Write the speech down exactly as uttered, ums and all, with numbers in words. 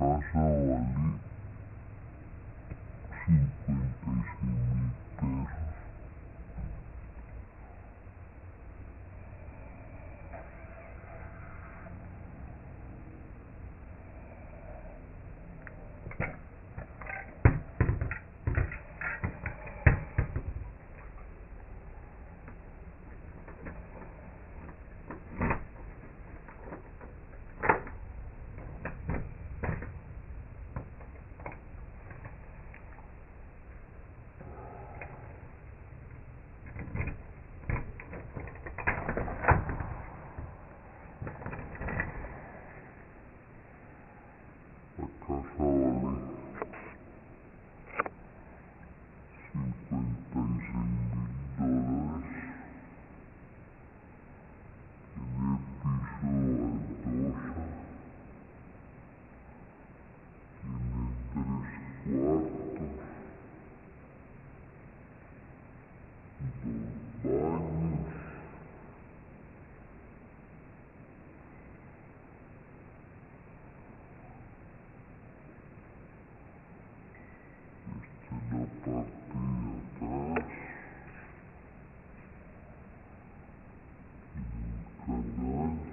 casa valí cincuenta y seis mil pesos. Thank you.